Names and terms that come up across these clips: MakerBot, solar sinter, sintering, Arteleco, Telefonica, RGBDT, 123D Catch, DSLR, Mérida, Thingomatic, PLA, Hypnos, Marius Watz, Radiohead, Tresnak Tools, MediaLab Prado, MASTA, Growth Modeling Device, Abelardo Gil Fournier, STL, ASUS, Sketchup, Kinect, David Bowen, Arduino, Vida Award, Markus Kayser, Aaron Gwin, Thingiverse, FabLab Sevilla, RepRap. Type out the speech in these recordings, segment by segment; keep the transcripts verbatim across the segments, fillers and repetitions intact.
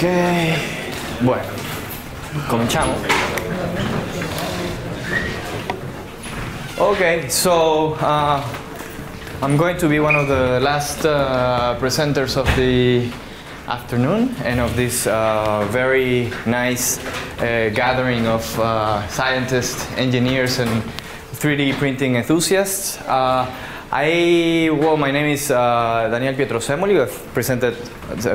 Ok, bueno, cominciamo. Okay, so uh, I'm going to be one of the last uh, presenters of the afternoon and of this uh, very nice uh, gathering of uh, scientists, engineers, and three D printing enthusiasts. Uh, I, well, my name is uh, Daniel Pietrosemoli. I've presented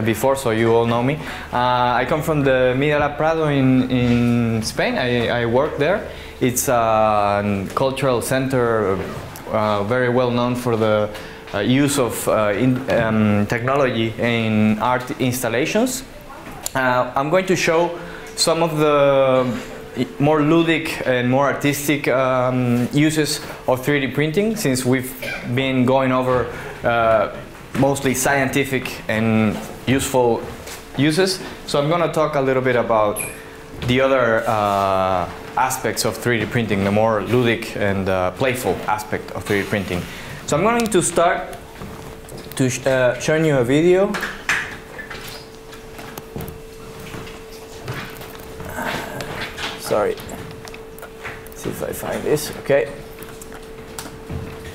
before, so you all know me. Uh, I come from the MediaLab Prado in, in Spain. I, I work there. It's a cultural center uh, very well known for the uh, use of uh, in, um, technology in art installations. Uh, I'm going to show some of the more ludic and more artistic um, uses of three D printing, since we've been going over uh, mostly scientific and useful uses. So I'm going to talk a little bit about the other uh, aspects of three D printing, the more ludic and uh, playful aspect of three D printing. So I'm going to start to sh uh, showing you a video. Sorry, let's see if I find this. Okay.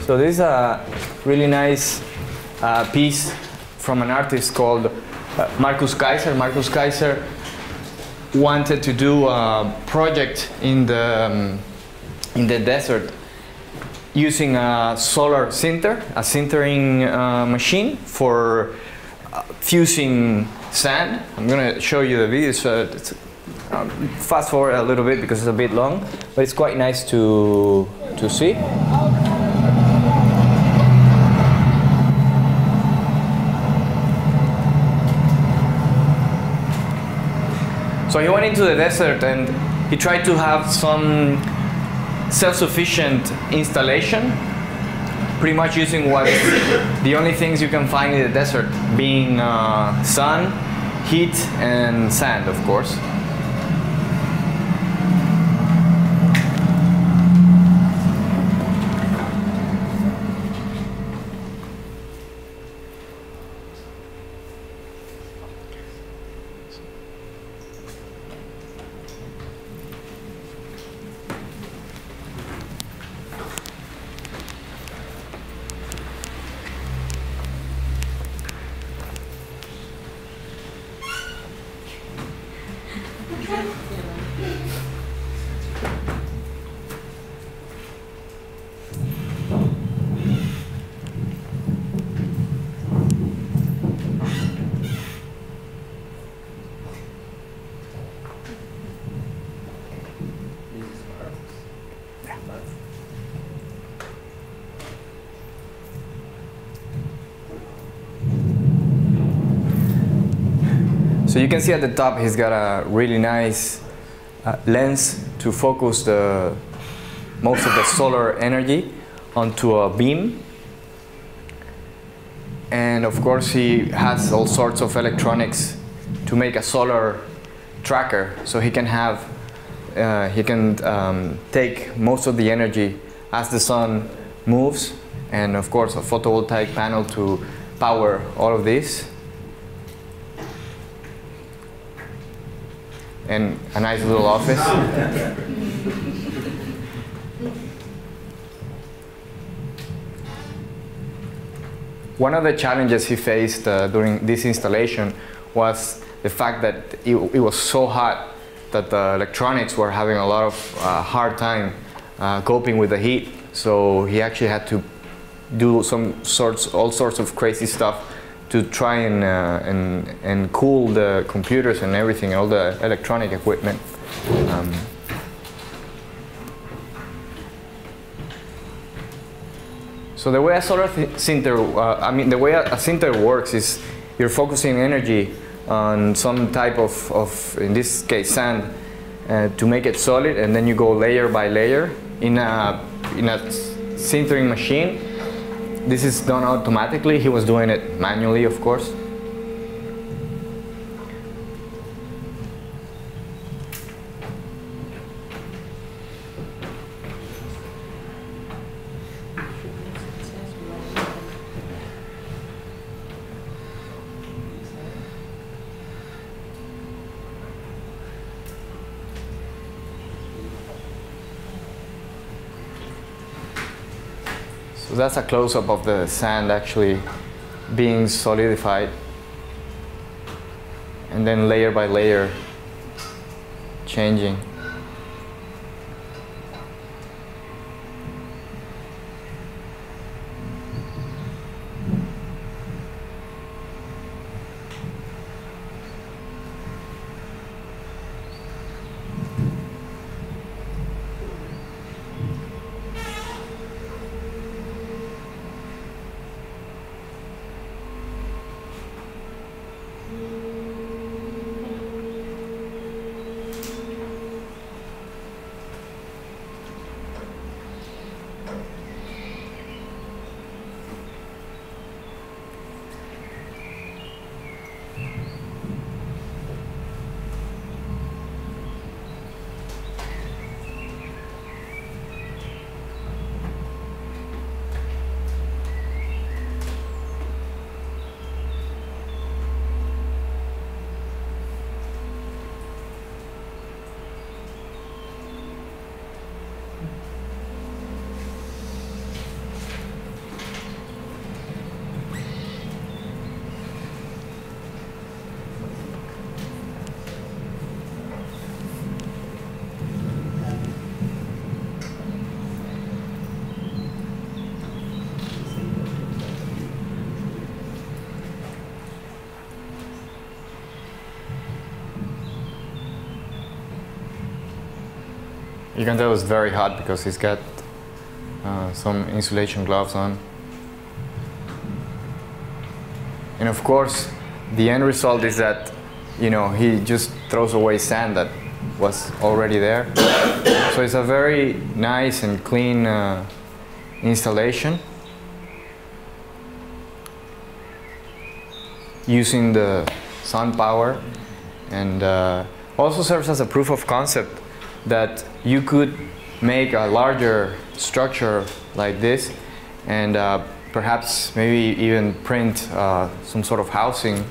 So this is a really nice uh, piece from an artist called uh, Markus Kayser. Markus Kayser wanted to do a project in the um, in the desert using a solar sinter, a sintering uh, machine for uh, fusing sand. I'm going to show you the video. So it's Um, fast forward a little bit because it's a bit long, but it's quite nice to to see. So he went into the desert and he tried to have some self-sufficient installation, pretty much using what the only things you can find in the desert, being uh, sun, heat, and sand, of course. So you can see at the top he's got a really nice uh, lens to focus the most of the solar energy onto a beam. And of course he has all sorts of electronics to make a solar tracker, so he can have uh, he can um, take most of the energy as the sun moves, and of course a photovoltaic panel to power all of this. And a nice little office. One of the challenges he faced uh, during this installation was the fact that it, it was so hot that the electronics were having a lot of uh, hard time uh, coping with the heat. So he actually had to do some sorts, all sorts of crazy stuff to try and, uh, and, and cool the computers and everything, all the electronic equipment. Um. So the way a solar sinter, uh, I mean, the way a, a sinter works is you're focusing energy on some type of, of in this case, sand, uh, to make it solid, and then you go layer by layer in a, in a sintering machine. This is done automatically. He was doing it manually, of course. that's a close-up of the sand actually being solidified, and then layer by layer changing. You can tell it's very hot because he's got uh, some insulation gloves on. And of course, the end result is that, you know, he just throws away sand that was already there. So it's a very nice and clean uh, installation, using the sun power, and uh, also serves as a proof of concept that you could make a larger structure like this and uh, perhaps maybe even print uh, some sort of housing,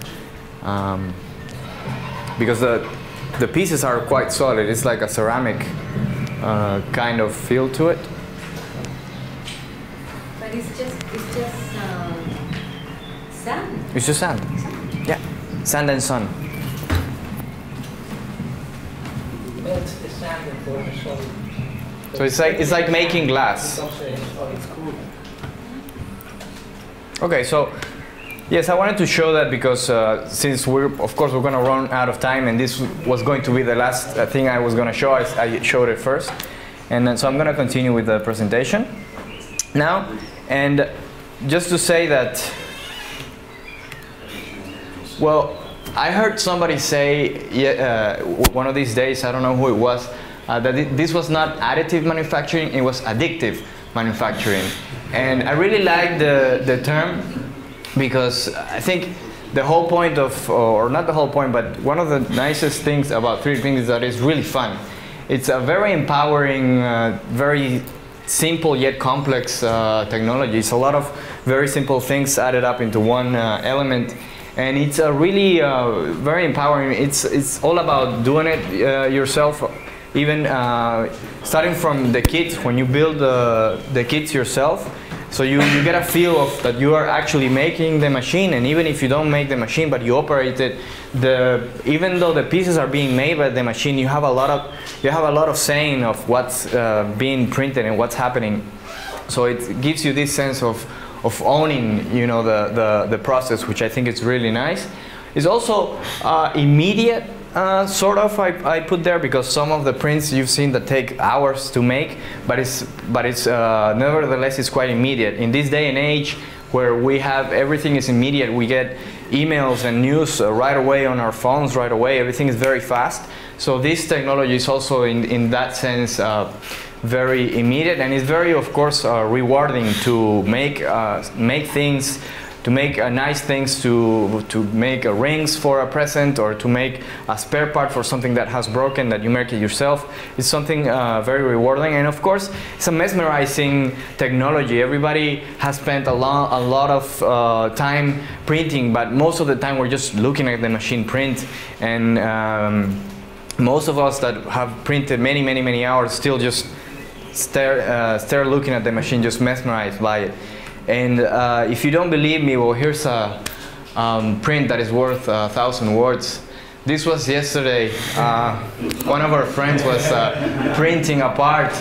um, because the, the pieces are quite solid. It's like a ceramic uh, kind of feel to it. But it's just, it's just um, sand. It's just sand. Sand. Yeah, sand and sun. So it's like it's like making glass. Okay, so yes, I wanted to show that because uh, since we're of course we're going to run out of time, and this was going to be the last uh, thing I was going to show. I, I showed it first, and then, so I'm going to continue with the presentation now, and just to say that, well, I heard somebody say uh, one of these days, I don't know who it was, uh, that it, this was not additive manufacturing, it was addictive manufacturing. And I really like the, the term, because I think the whole point of, or not the whole point, but one of the nicest things about three D printing is that it's really fun. It's a very empowering, uh, very simple yet complex uh, technology. It's a lot of very simple things added up into one uh, element. And it's a really uh, very empowering. It's it's all about doing it uh, yourself. Even uh, starting from the kits, when you build uh, the kits yourself, so you, you get a feel of that you are actually making the machine. And even if you don't make the machine, but you operate it, the even though the pieces are being made by the machine, you have a lot of you have a lot of saying of what's uh, being printed and what's happening. So it gives you this sense of. of owning, you know, the, the, the process, which I think is really nice. It's also uh, immediate, uh, sort of, I, I put there, because some of the prints you've seen that take hours to make, but it's, but it's uh, nevertheless, it's quite immediate. In this day and age where we have everything is immediate, we get emails and news uh, right away on our phones right away, everything is very fast. So this technology is also in, in that sense uh, very immediate, and it's very, of course, uh, rewarding to make uh, make things, to make uh, nice things, to to make uh, rings for a present, or to make a spare part for something that has broken that you make it yourself. It's something uh, very rewarding, and of course, it's a mesmerizing technology. Everybody has spent a lot a lot of uh, time printing, but most of the time we're just looking at the machine print, and um, most of us that have printed many many many hours still just. Stare, uh, stare looking at the machine, just mesmerized by it. And uh, if you don't believe me, well, here's a um, print that is worth a thousand words. This was yesterday. Uh, one of our friends was uh, printing a part,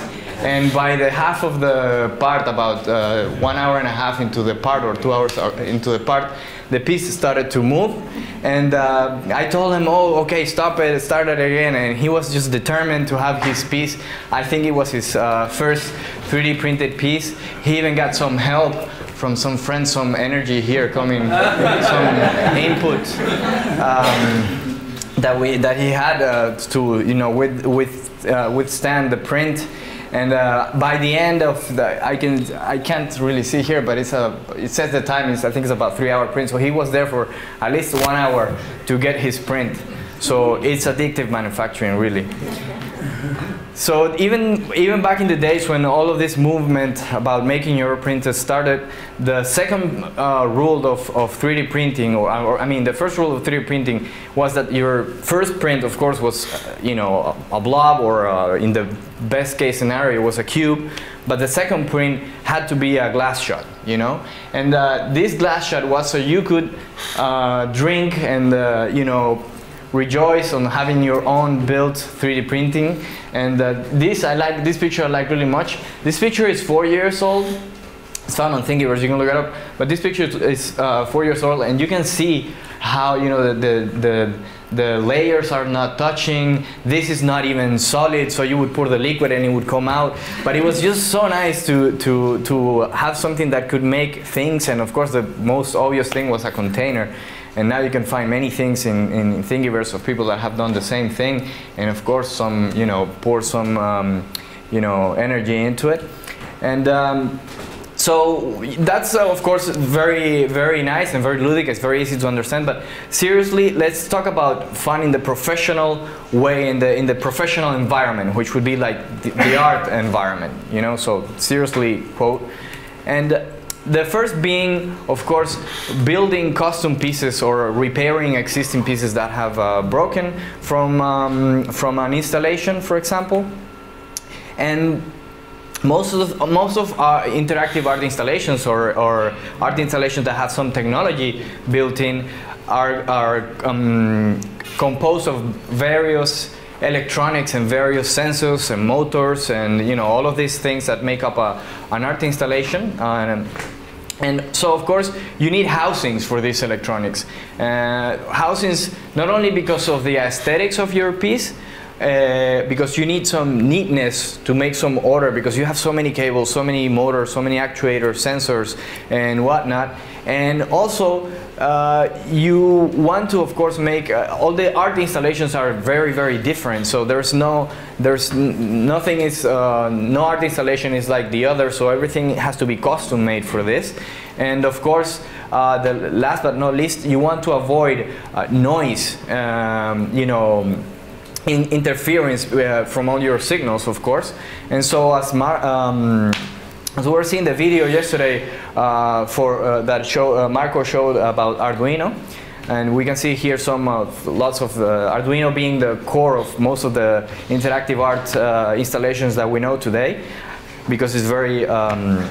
and by the half of the part, about uh, one hour and a half into the part, or two hours into the part, the piece started to move. And uh, I told him, oh, okay, stop it, start it again. And he was just determined to have his piece. I think it was his uh, first three D printed piece. He even got some help from some friends, some energy here coming, some input um, that we that he had uh, to, you know, with with uh, withstand the print. And uh, by the end of the, I can I can't really see here, but it's a it says the time is I think it's about three hour print. So he was there for at least one hour to get his print. So it's additive manufacturing, really. So even even back in the days when all of this movement about making your printers started, the second uh, rule of, of three D printing, or, or I mean the first rule of three D printing was that your first print, of course, was uh, you know a, a blob, or uh, in the best case scenario was a cube, but the second print had to be a glass shot, you know. And uh, this glass shot was so you could uh, drink and uh, you know. rejoice on having your own built three D printing. And uh, this I like this picture I like really much. This picture is four years old. It's found on Thingiverse. You can look it up. But this picture is uh, four years old, and you can see how you know the the the. The layers are not touching. This is not even solid, so you would pour the liquid and it would come out. But it was just so nice to, to, to have something that could make things. And of course, the most obvious thing was a container. And now you can find many things in, in Thingiverse of people that have done the same thing. And of course, some, you know, pour some, um, you know, energy into it. And um, so that's, uh, of course, very, very nice and very ludic. It's very easy to understand. But seriously, let's talk about fun in the professional way, in the in the professional environment, which would be like the, the art environment, you know. So seriously, quote, and the first being, of course, building custom pieces or repairing existing pieces that have uh, broken from um, from an installation, for example, and. Most of, the, most of our interactive art installations or, or art installations that have some technology built in are, are um, composed of various electronics and various sensors and motors and, you know, all of these things that make up a, an art installation. Uh, and, and so, of course, you need housings for these electronics. Uh, housings not only because of the aesthetics of your piece, Uh, because you need some neatness to make some order, because you have so many cables, so many motors, so many actuators, sensors, and whatnot. And also, uh, you want to, of course, make uh, all the art installations are very, very different. So there's no, there's n nothing is uh, no art installation is like the other. So everything has to be custom made for this. And of course, uh, the last but not least, you want to avoid uh, noise. Um, you know. In interference uh, from all your signals, of course. And so as, Mar um, as we were seeing the video yesterday uh, for, uh, that show, uh, Marco showed about Arduino, and we can see here some uh, lots of uh, Arduino being the core of most of the interactive art uh, installations that we know today, because it's very, um,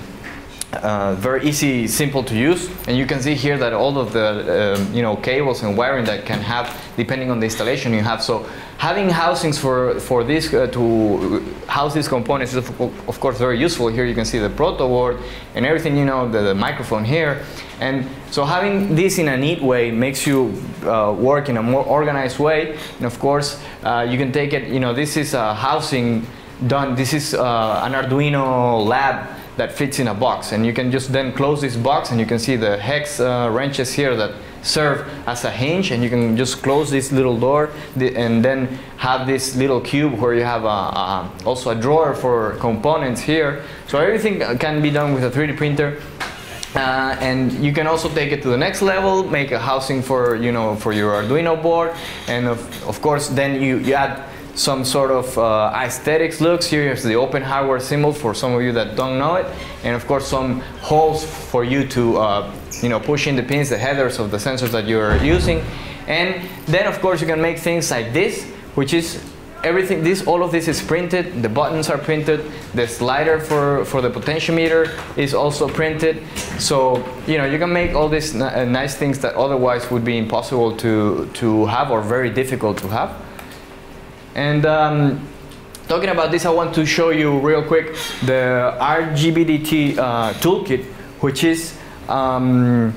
uh, very easy, simple to use. And you can see here that all of the uh, you know, cables and wiring that can have, depending on the installation you have. So having housings for, for this, uh, to house these components is of, of course very useful. Here you can see the proto board and everything, you know, the, the microphone here. And so having this in a neat way makes you uh, work in a more organized way. And of course, uh, you can take it, you know, this is a housing done, this is uh, an Arduino lab that fits in a box. And you can just then close this box, and you can see the hex uh, wrenches here that serve as a hinge, and you can just close this little door th and then have this little cube where you have a, a, also a drawer for components here. So everything can be done with a three D printer. Uh, and you can also take it to the next level, make a housing for, you know, for your Arduino board. And of, of course, then you, you add some sort of uh, aesthetics looks. Here is the open hardware symbol for some of you that don't know it. And of course, some holes for you to uh, you know, push in the pins, the headers of the sensors that you're using. And then, of course, you can make things like this, which is everything, this, all of this is printed, the buttons are printed, the slider for, for the potentiometer is also printed. So, you know, you can make all these uh, nice things that otherwise would be impossible to, to have or very difficult to have. And um, talking about this, I want to show you real quick the R G B D T uh, toolkit, which is um,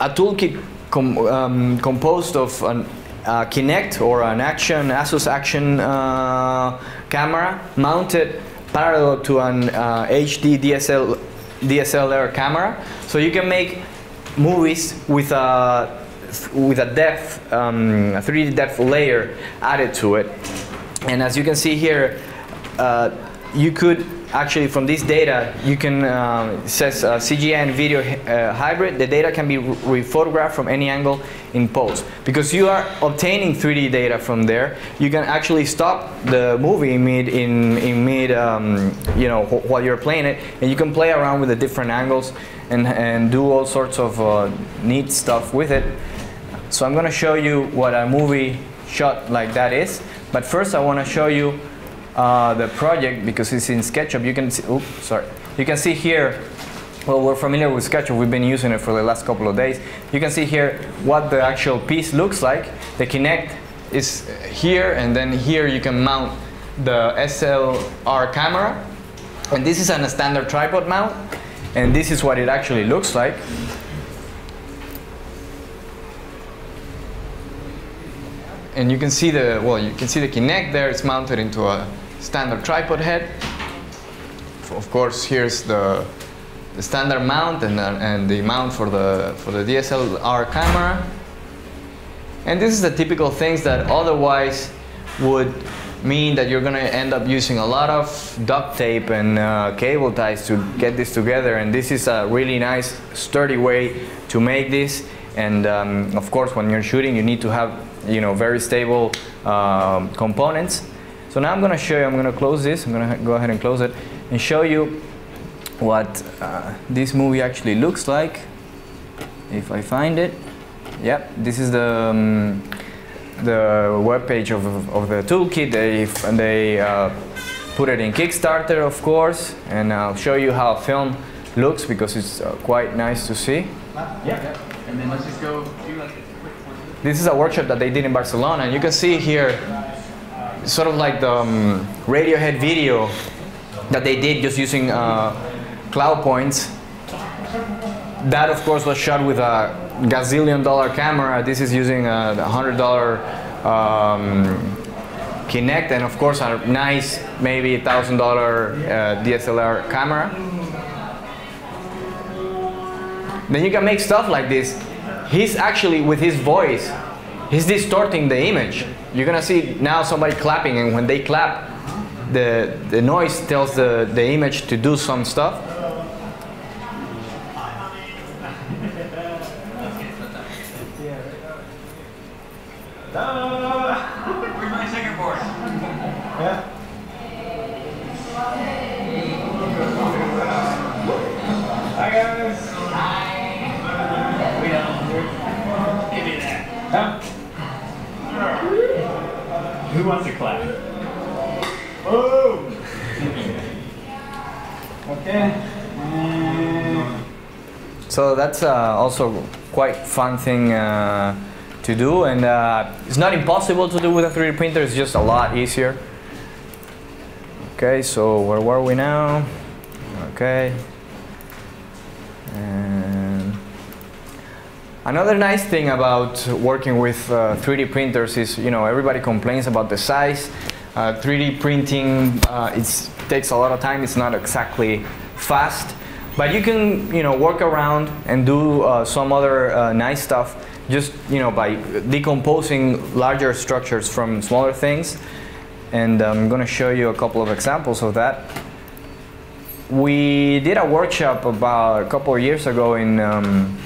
a toolkit com um, composed of an Uh, Kinect or an action, ASUS action uh, camera mounted parallel to an uh, H D D S L, D S L R camera. So you can make movies with a, with a depth, um, a three D depth layer added to it. And as you can see here, uh, you could actually, from this data, you can, uh, it says uh, C G I and video uh, hybrid, the data can be re-photographed from any angle in post. Because you are obtaining three D data from there, you can actually stop the movie mid in, in mid, um, you know, wh while you're playing it, and you can play around with the different angles and, and do all sorts of uh, neat stuff with it. So I'm gonna show you what a movie shot like that is, but first I wanna show you Uh, the project, because it's in Sketchup. You can see, oops, sorry. You can see here, well, we're familiar with Sketchup. We've been using it for the last couple of days. You can see here what the actual piece looks like. The Kinect is here, and then here you can mount the S L R camera. And this is on a standard tripod mount, and this is what it actually looks like. And you can see the, well, you can see the Kinect there. It's mounted into a standard tripod head. Of course, here's the, the standard mount and, uh, and the mount for the, for the D S L R camera. And this is the typical things that otherwise would mean that you're going to end up using a lot of duct tape and uh, cable ties to get this together. And this is a really nice, sturdy way to make this. And um, of course, when you're shooting, you need to have, you know, very stable um, components. So now I'm going to show you, I'm going to close this, I'm going to go ahead and close it, and show you what uh, this movie actually looks like, if I find it. Yep, this is the, um, the web page of, of the toolkit. They, they uh, put it in Kickstarter, of course, and I'll show you how film looks, because it's uh, quite nice to see. Yeah, and then let's just go do like this. This is a workshop that they did in Barcelona, and you can see here sort of like the um, Radiohead video that they did just using uh, cloud points. That, of course, was shot with a gazillion dollar camera. This is using a hundred dollar um, Kinect, and of course a nice, maybe thousand dollar uh, D S L R camera. Then you can make stuff like this. He's actually, with his voice, he's distorting the image. You're gonna see now somebody clapping, and when they clap, the, the noise tells the, the image to do some stuff. Who wants to clap? Oh! Okay. So that's uh, also quite fun thing uh, to do, and uh, it's not impossible to do with a three D printer. It's just a lot easier. Okay, so where were we now? Okay. And another nice thing about working with uh, three D printers is, you know, everybody complains about the size. Uh, three D printing, uh, it takes a lot of time. It's not exactly fast, but you can, you know, work around and do uh, some other uh, nice stuff just, you know, by decomposing larger structures from smaller things. And I'm going to show you a couple of examples of that. We did a workshop about a couple of years ago in. Um,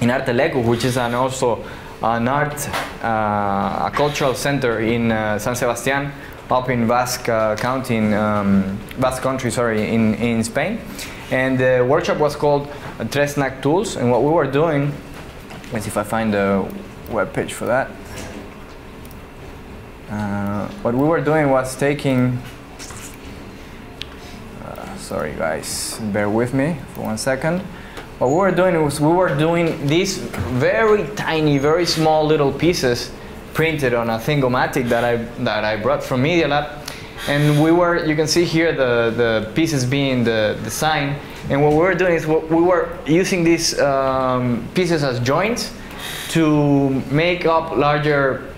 in Arteleco, which is an also an art, uh, a cultural center in uh, San Sebastian, up in Basque uh, County, in um, Basque Country, sorry, in, in Spain. And the workshop was called Tresnak Tools, and what we were doing, let's see if I find the web page for that. Uh, what we were doing was taking, uh, sorry guys, bear with me for one second. What we were doing was we were doing these very tiny, very small little pieces printed on a Thingomatic that I, that I brought from MediaLab. And we were, you can see here the, the pieces being the design. And what we were doing is we were using these um, pieces as joints to make up larger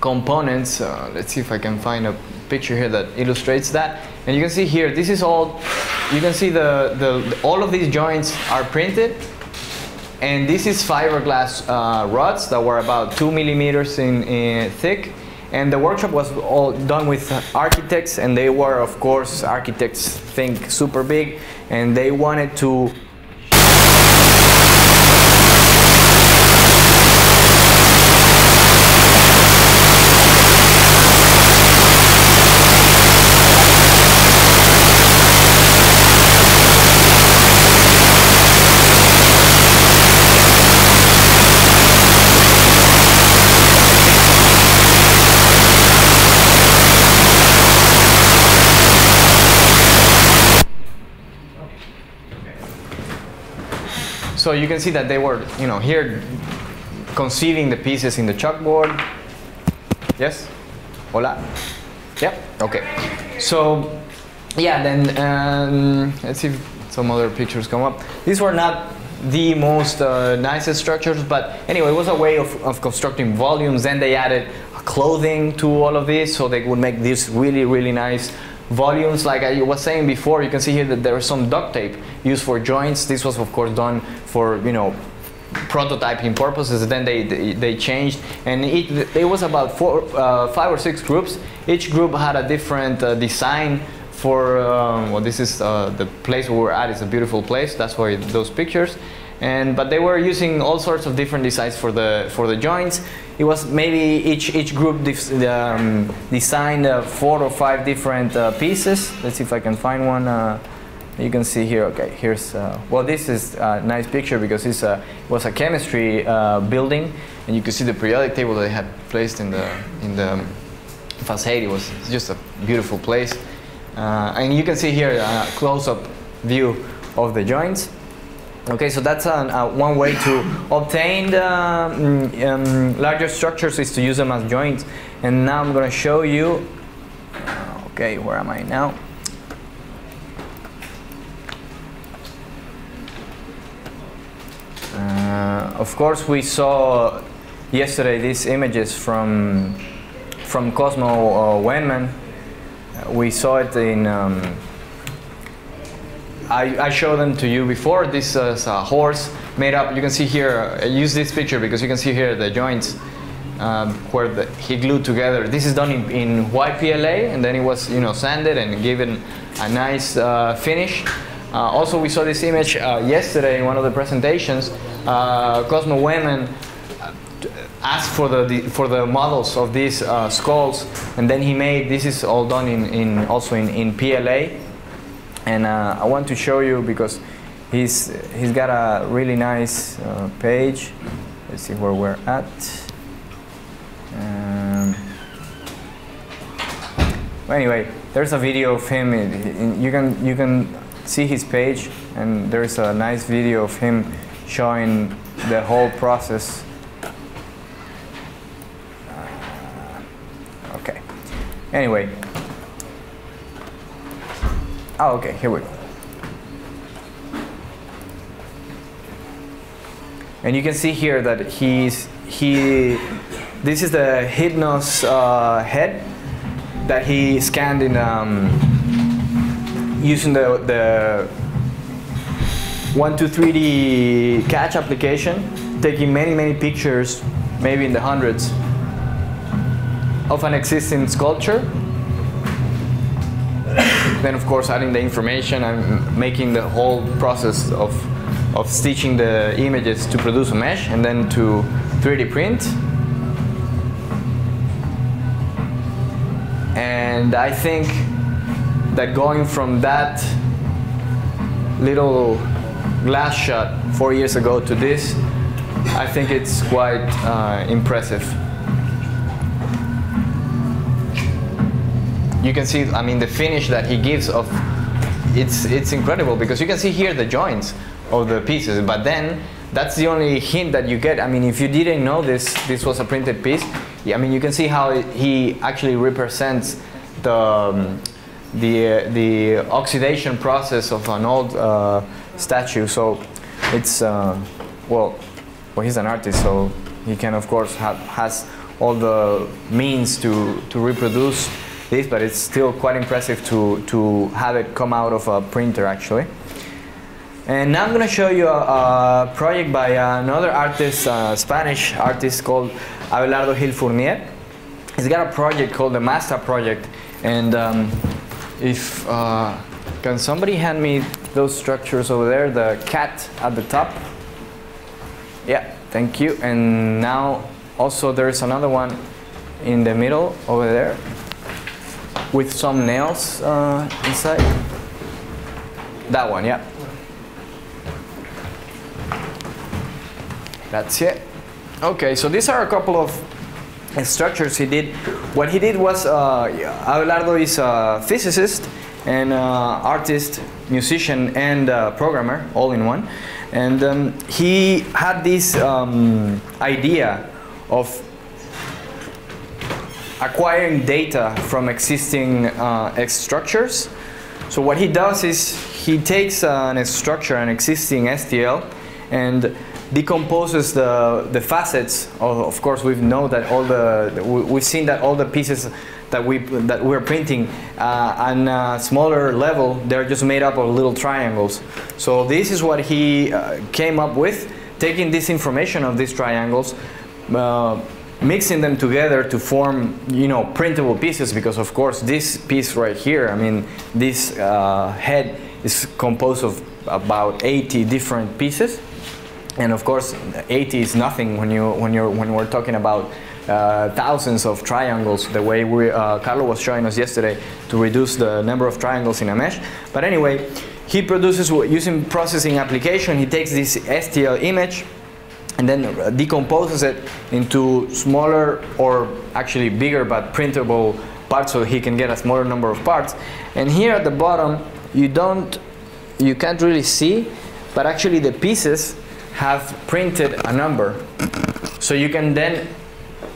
components. Uh, let's see if I can find a picture here that illustrates that. And you can see here, this is all, you can see the, the all of these joints are printed. And this is fiberglass uh, rods that were about two millimeters in, in thick. And the workshop was all done with architects, and they were, of course, architects think super big, and they wanted to So you can see that they were, you know, here conceiving the pieces in the chalkboard. Yes? Hola? Yeah? Okay. So, yeah, then um, let's see if some other pictures come up. These were not the most uh, nicest structures, but anyway, it was a way of, of constructing volumes. Then they added clothing to all of this, so they would make these really, really nice volumes. Like I was saying before, you can see here that there is some duct tape used for joints. This was, of course, done for, you know, prototyping purposes. Then they they, they changed, and it, it was about four, uh, five or six groups. Each group had a different uh, design for. Um, well, this is uh, the place where we're at. It's a beautiful place. That's why those pictures. And but they were using all sorts of different designs for the for the joints. It was maybe each each group um, designed uh, four or five different uh, pieces. Let's see if I can find one. Uh, you can see here. Okay, here's uh, well, this is a nice picture because it's a it was a chemistry uh, building, and you can see the periodic table they had placed in the in the facade. It was just a beautiful place, uh, and you can see here a close-up view of the joints. Okay, so that's an, uh, one way to obtain the, um, larger structures is to use them as joints. And now I'm going to show you. Okay, where am I now? Uh, of course, we saw yesterday these images from from Cosmo uh, Wenman. We saw it in. Um, I showed them to you before. This is a horse made up. You can see here, I use this picture because you can see here the joints um, where the, he glued together. This is done in, in white P L A, and then it was, you know, sanded and given a nice uh, finish. Uh, also, we saw this image uh, yesterday in one of the presentations. Uh, Cosmo Wenman asked for the, the for the models of these uh, skulls, and then he made. This is all done in, in also in, in P L A. And uh, I want to show you because he's he's got a really nice uh, page. Let's see where we're at. Um, anyway, there's a video of him. In, in, you can you can see his page, and there's a nice video of him showing the whole process. Uh, okay. Anyway. Oh, okay, here we go. And you can see here that he's, he, this is the Hypnos uh, head that he scanned in um, using the, the one two three D Catch application, taking many, many pictures, maybe in the hundreds, of an existing sculpture. Then, of course, adding the information and making the whole process of, of stitching the images to produce a mesh and then to three D print. And I think that going from that little glass shot four years ago to this, I think it's quite uh, impressive. you can see, I mean, the finish that he gives of, it's, it's incredible, because you can see here the joints of the pieces, but then that's the only hint that you get. I mean, if you didn't know this, this was a printed piece, I mean, you can see how it, he actually represents the, um, the, uh, the oxidation process of an old uh, statue. So it's, uh, well, well, he's an artist, so he can, of course, have, has all the means to, to reproduce this, but it's still quite impressive to, to have it come out of a printer, actually. And now I'm going to show you a, a project by another artist, a Spanish artist called Abelardo Gil Fournier. He's got a project called the MASTA project. And um, if, uh, can somebody hand me those structures over there, the cat at the top? Yeah, thank you. And now also there is another one in the middle over there with some nails uh, inside. That one, yeah. That's it. Okay, so these are a couple of structures he did. What he did was, uh, Abelardo is a physicist and uh, artist, musician, and uh, programmer, all in one. And um, he had this um, idea of acquiring data from existing uh, structures. So what he does is he takes an a structure, an existing S T L, and decomposes the, the facets. Of, of course, we know that all the, we've seen that all the pieces that, we, that we're printing uh, on a smaller level, they're just made up of little triangles. So this is what he uh, came up with, taking this information of these triangles, uh, mixing them together to form, you know, printable pieces, because of course this piece right here, I mean, this uh, head is composed of about eighty different pieces. And of course, eighty is nothing when you when you're when we're talking about uh, thousands of triangles. The way we uh, Carlo was showing us yesterday to reduce the number of triangles in a mesh. But anyway, he produces using processing application. He takes this S T L image and then decomposes it into smaller, or actually bigger but printable parts, so he can get a smaller number of parts. And here at the bottom, you don't, you can't really see, but actually the pieces have printed a number, so you can then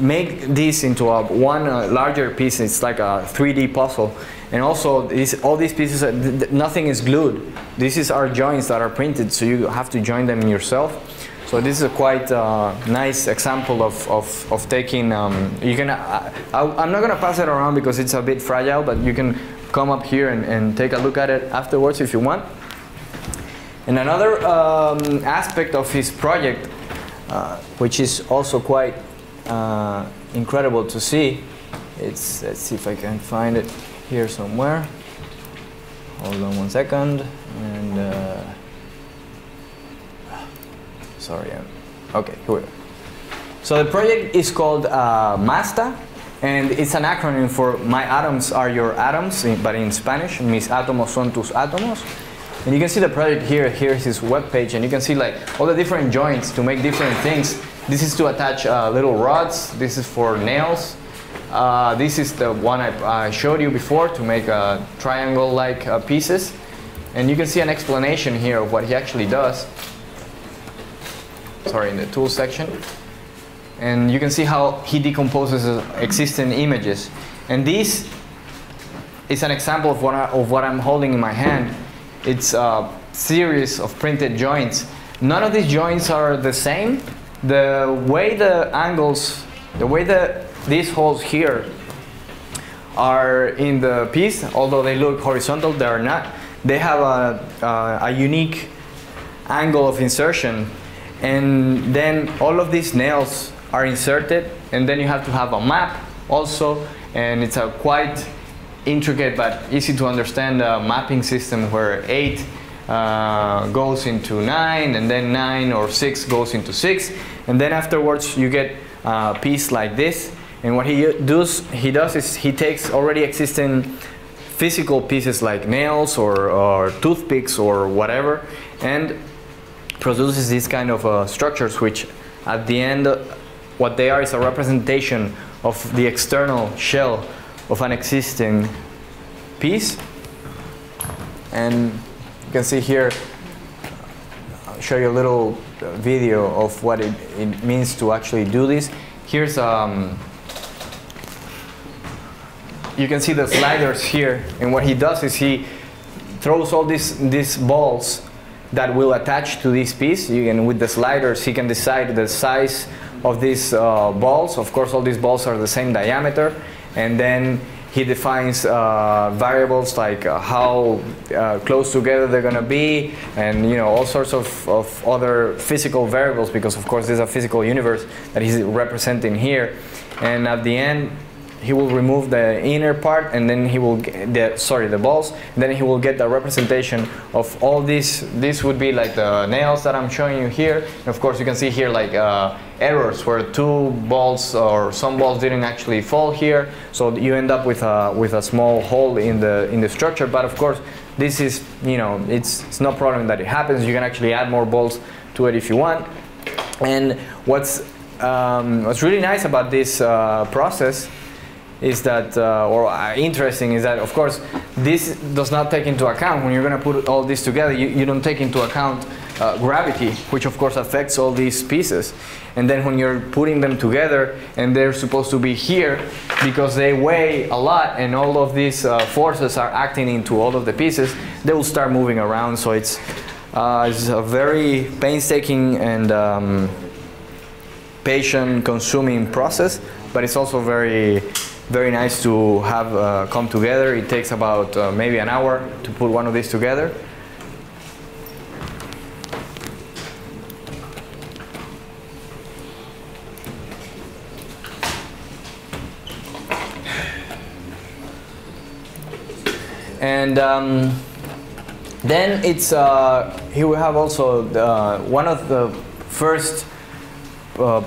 make this into a one uh, larger piece. It's like a three D puzzle. And also these, all these pieces are, th th nothing is glued. This is our joints that are printed, so you have to join them yourself. So this is a quite uh, nice example of, of, of taking um, you can uh, I, I'm not gonna pass it around because it's a bit fragile, but you can come up here and, and take a look at it afterwards if you want. And another um, aspect of his project, uh, which is also quite uh, incredible to see, it's, let's see if I can find it here somewhere. Hold on one second. And uh, sorry, I'm, okay, here we go. So the project is called uh, MASTA, and it's an acronym for My Atoms Are Your Atoms, but in Spanish, Mis Átomos Son Tus Átomos. And you can see the project here. Here's his webpage, and you can see like all the different joints to make different things. This is to attach uh, little rods. This is for nails. Uh, this is the one I uh, showed you before to make uh, triangle-like uh, pieces. And you can see an explanation here of what he actually does. Sorry, in the tool section. And you can see how he decomposes existing images. And this is an example of what, I, of what I'm holding in my hand. It's a series of printed joints. None of these joints are the same. The way the angles, the way the, these holes here are in the piece, although they look horizontal, they are not. They have a, a, a unique angle of insertion. And then all of these nails are inserted. And then you have to have a map also. And it's a quite intricate but easy to understand uh, mapping system where eight uh, goes into nine, and then nine or six goes into six, and then afterwards you get a piece like this. And what he does, he does is he takes already existing physical pieces like nails or, or toothpicks or whatever, and produces these kind of uh, structures, which at the end, uh, what they are is a representation of the external shell of an existing piece. And you can see here, I'll show you a little video of what it, it means to actually do this. Here's, um, you can see the sliders here. And what he does is he throws all these, these balls that will attach to this piece. You can, with the sliders, he can decide the size of these uh, balls. Of course, all these balls are the same diameter. And then he defines uh, variables like uh, how uh, close together they're going to be, and you know, all sorts of, of other physical variables, because of course this is a physical universe that he's representing here. And at the end, he will remove the inner part, and then he will get the, sorry, the balls. And then he will get the representation of all these. This would be like the nails that I'm showing you here. And of course, you can see here like uh, errors where two balls or some balls didn't actually fall here, so you end up with a with a small hole in the in the structure. But of course, this is, you know, it's it's no problem that it happens. You can actually add more balls to it if you want. And what's um, what's really nice about this uh, process is that, uh, or uh, interesting, is that, of course, this does not take into account, when you're going to put all this together, you, you don't take into account uh, gravity, which of course affects all these pieces. And then when you're putting them together, and they're supposed to be here, because they weigh a lot, and all of these uh, forces are acting into all of the pieces, they will start moving around. So it's, uh, it's a very painstaking and um, patient-consuming process, but it's also very very nice to have uh, come together. It takes about uh, maybe an hour to put one of these together. And um, then it's, uh, here we have also uh, one of the first uh,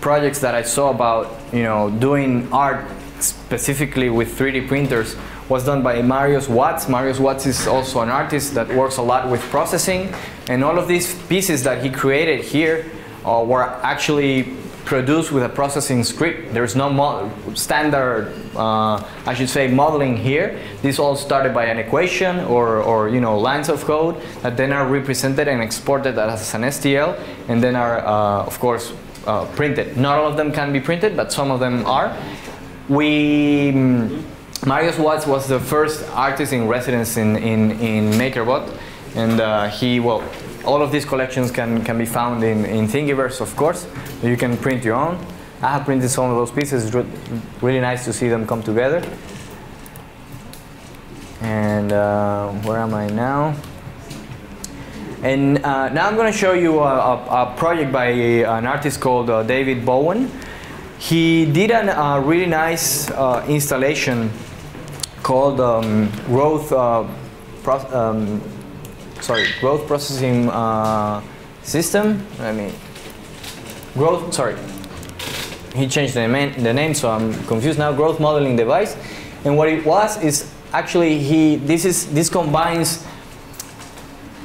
projects that I saw about, you know, doing art specifically with three D printers was done by Marius Watz. Marius Watz is also an artist that works a lot with processing, and all of these pieces that he created here uh, were actually produced with a processing script. There's no mo standard, uh, I should say, modeling here. This all started by an equation or, or you know, lines of code that then are represented and exported as an S T L, and then are, uh, of course, Uh, printed. Not all of them can be printed, but some of them are. We, mm, Marius Watz was the first artist in residence in, in, in MakerBot, and uh, he, well, all of these collections can, can be found in, in Thingiverse, of course. You can print your own. I have printed some of those pieces. It's really nice to see them come together. And uh, where am I now? And uh, now I'm going to show you a, a, a project by an artist called uh, David Bowen. He did a uh, really nice uh, installation called um, Growth, uh, um, sorry, Growth Processing uh, System. Let me, Growth, sorry, he changed the, the name, so I'm confused now. Growth Modeling Device. And what it was is actually he. This is this combines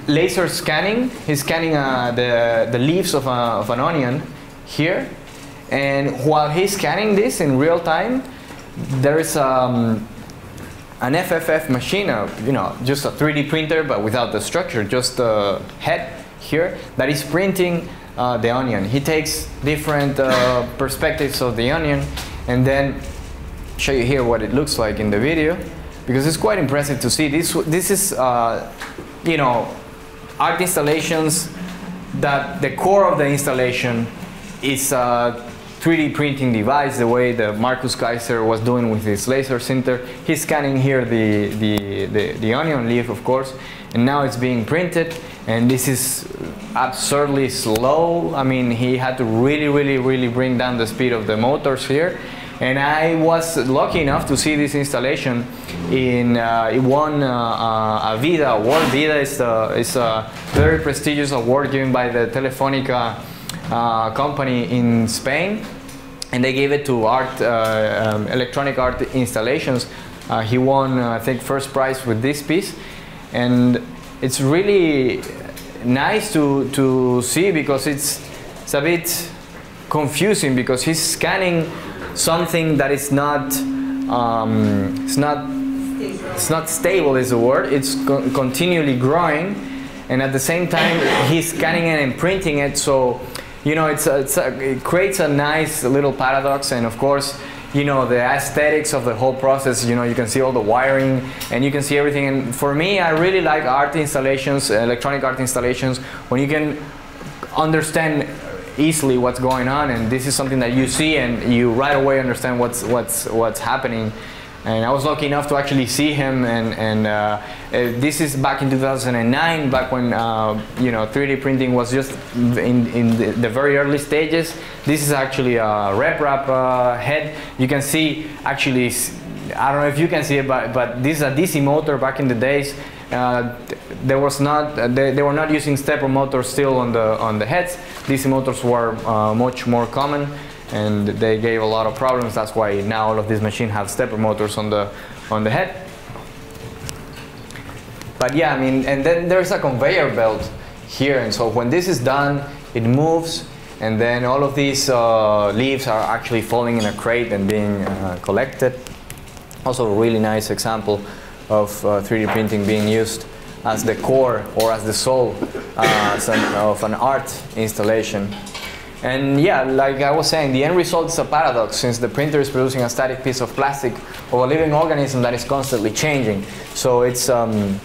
laser scanning. He's scanning uh, the, the leaves of, a, of an onion here. And while he's scanning this in real time, there is um, an F F F machine, uh, you know, just a three D printer, but without the structure, just the head here, that is printing uh, the onion. He takes different uh, perspectives of the onion, and then show you here what it looks like in the video, because it's quite impressive to see. This, this is, uh, you know, art installations that the core of the installation is a three D printing device, the way that Markus Kayser was doing with his laser sinter. He's scanning here the, the, the, the onion leaf, of course, and now it's being printed, and this is absurdly slow. I mean, he had to really, really, really bring down the speed of the motors here. And I was lucky enough to see this installation in, uh, it won uh, uh, a Vida Award. Vida is, uh, is a very prestigious award given by the Telefonica uh, company in Spain. And they gave it to art, uh, um, electronic art installations. Uh, he won, uh, I think, first prize with this piece. And it's really nice to, to see, because it's, it's a bit confusing, because he's scanning something that is not, um, it's not it's not stable is the word, it's con continually growing, and at the same time he's scanning it and printing it, so you know it's, a, it's a, it creates a nice little paradox. And of course, you know, the aesthetics of the whole process, you know, you can see all the wiring and you can see everything. And for me, I really like art installations, electronic art installations, when you can understand easily what's going on, and this is something that you see and you right away understand what's what's what's happening. And I was lucky enough to actually see him, and and uh, this is back in two thousand nine, back when uh, you know three D printing was just in in the, the very early stages. This is actually a RepRap uh, head. You can see actually, I don't know if you can see it, but but this is a D C motor. Back in the days, Uh, there was not uh, they, they were not using stepper motors still on the on the heads. D C motors were uh, much more common, and they gave a lot of problems. That's why now all of these machines have stepper motors on the on the head. But yeah, I mean, and then there's a conveyor belt here, and so when this is done, it moves, and then all of these uh, leaves are actually falling in a crate and being uh, collected. Also a really nice example of uh, three D printing being used as the core or as the soul uh, as an, of an art installation. And yeah, like I was saying, the end result is a paradox, since the printer is producing a static piece of plastic of a living organism that is constantly changing. So it's um,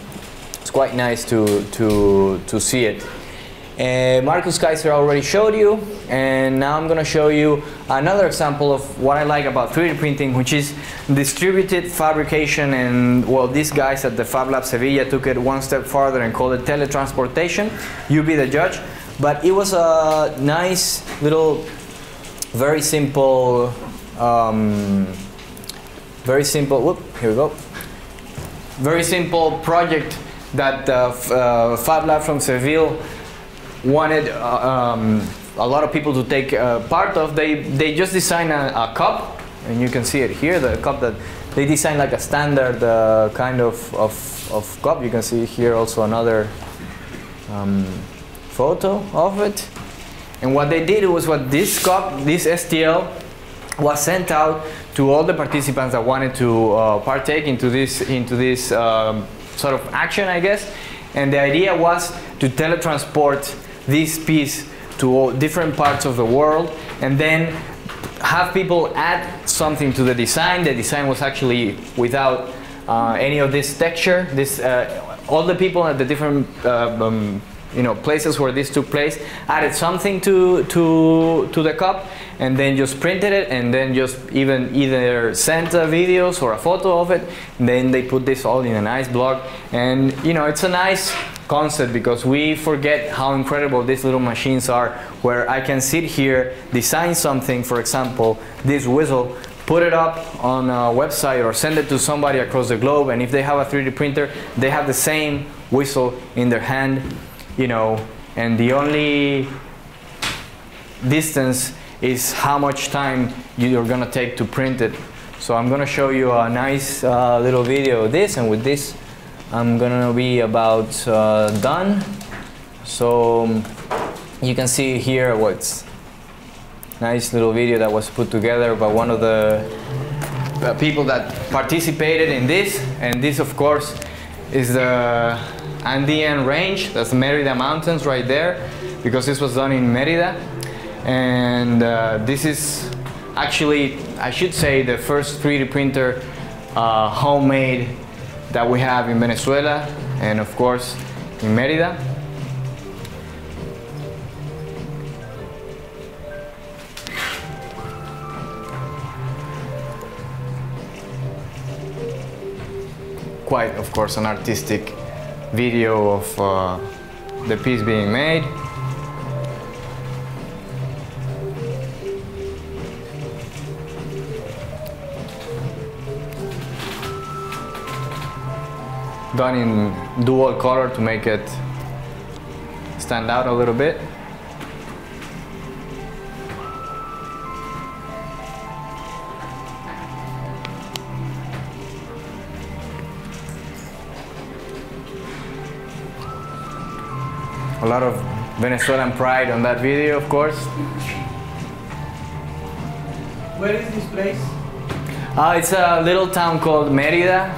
it's quite nice to to to see it. Uh, Markus Kayser already showed you, and now I'm going to show you another example of what I like about three D printing, which is distributed fabrication. And well, these guys at the FabLab Sevilla took it one step farther and called it teletransportation. You be the judge. But it was a nice little, very simple, um, very simple, whoop, here we go, very simple project that uh, f uh, FabLab from Seville wanted uh, um, a lot of people to take uh, part of. They they just designed a, a cup, and you can see it here, the cup that they designed like a standard uh, kind of, of of cup. You can see here also another um, photo of it. And what they did was, what this cup, this S T L, was sent out to all the participants that wanted to uh, partake into this into this um, sort of action, I guess. And the idea was to teletransport this piece to all different parts of the world, and then have people add something to the design. The design was actually without uh, any of this texture. This, uh, all the people at the different uh, um, you know, places where this took place added something to, to, to the cup, and then just printed it, and then just even either sent uh, videos or a photo of it. And then they put this all in a nice blog. And you know, it's a nice concept, because we forget how incredible these little machines are, where I can sit here, design something, for example, this whistle, put it up on a website or send it to somebody across the globe, and if they have a three D printer, they have the same whistle in their hand, you know, and the only distance is how much time you're gonna take to print it. So I'm gonna show you a nice uh, little video of this, and with this I'm gonna be about uh, done. So um, you can see here what's nice little video that was put together by one of the uh, people that participated in this. And this, of course, is the Andean range. That's Mérida mountains right there, because this was done in Mérida. And uh, this is actually, I should say, the first three D printer uh, homemade that we have in Venezuela, and of course in Mérida. Quite, of course, an artistic video of uh, the piece being made. Done in dual color to make it stand out a little bit. A lot of Venezuelan pride on that video, of course. Where is this place? Uh, it's a little town called Mérida.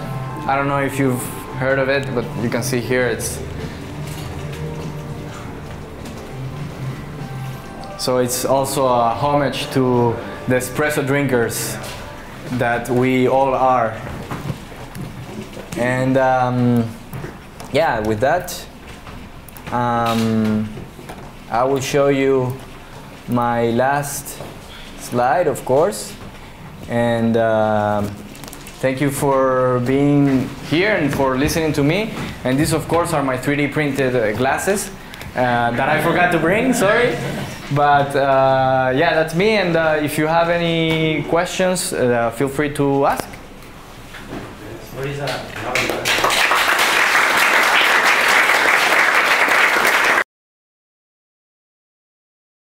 I don't know if you've heard of it, but you can see here it's... So it's also a homage to the espresso drinkers that we all are. And um, yeah, with that, um, I will show you my last slide, of course. And uh, thank you for being here and for listening to me. And these, of course, are my three D printed uh, glasses uh, that I forgot to bring, sorry. But uh, yeah, that's me. And uh, if you have any questions, uh, feel free to ask. What is that?